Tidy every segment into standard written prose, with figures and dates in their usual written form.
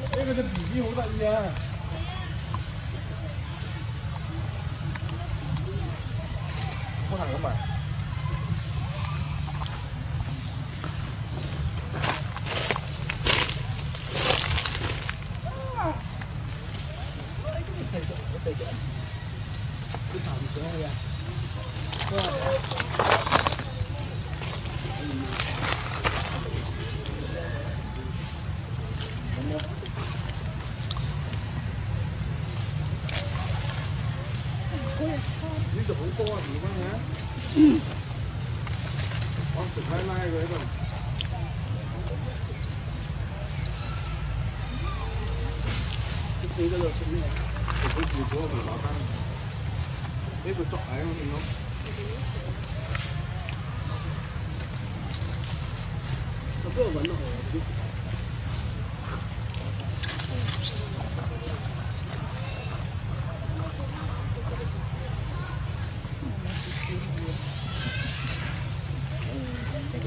呢個隻 B B 好得意啊！好行咁啊！ 呢度好多啊，點解嘅？我食奶奶佢喺度。你嗰度食咩？食佢住咗條老根，呢個竹嚟我見到。我嗰度揾到佢。 呢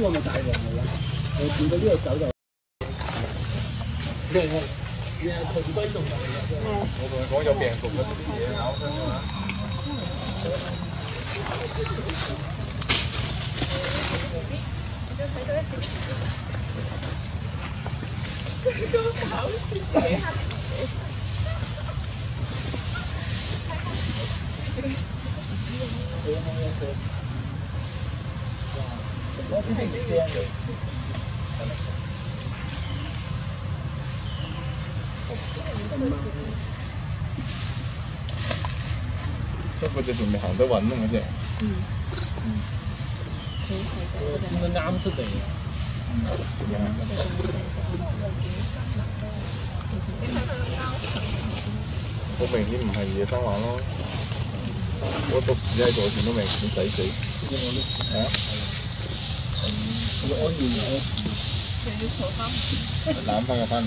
個咪大龍嚟啦！我見到呢個狗就咩啊？咩啊？蟲龜動物嚟㗎！我同佢講有病毒嗰啲嘢咬佢啊！我睇到一條，佢都跑出嚟嚇死！ What do you think they are? 不過隻仲未行得穩啊！嗰隻，應該啱出嚟。好明顯唔係野生玩咯，我獨自喺度見到明顯抵死。係啊。 要安全嘅，又要坐翻，攬翻佢翻嚟。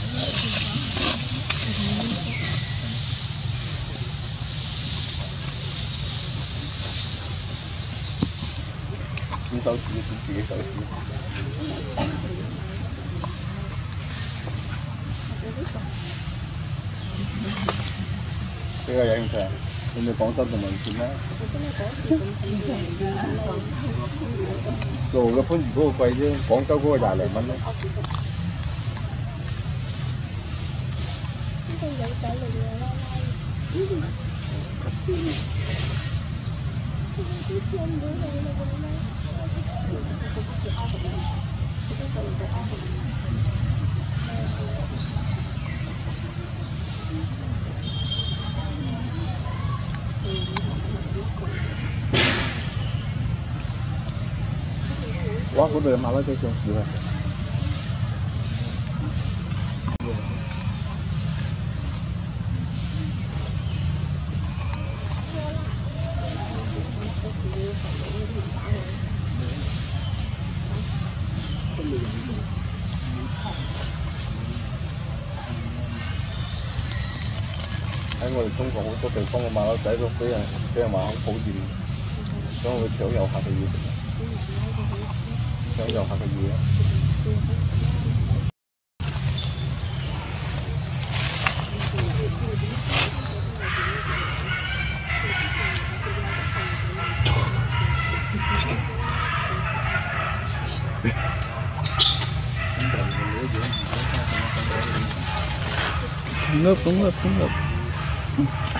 Cái này em xài, nên là con tâm của mình chứ má. Rồi nó phân vô quay chứ, con tao vô giả lại mắn đấy. Quá của đường mà lấy cho chồng được rồi. Anh ngồi không còn số tiền không mà nó chạy vô cái mà không phụ gì, nó người kiểu dầu hạt thì gì, kiểu dầu hạt thì gì á. Ngớp, đúng ngớp, đúng ngớp.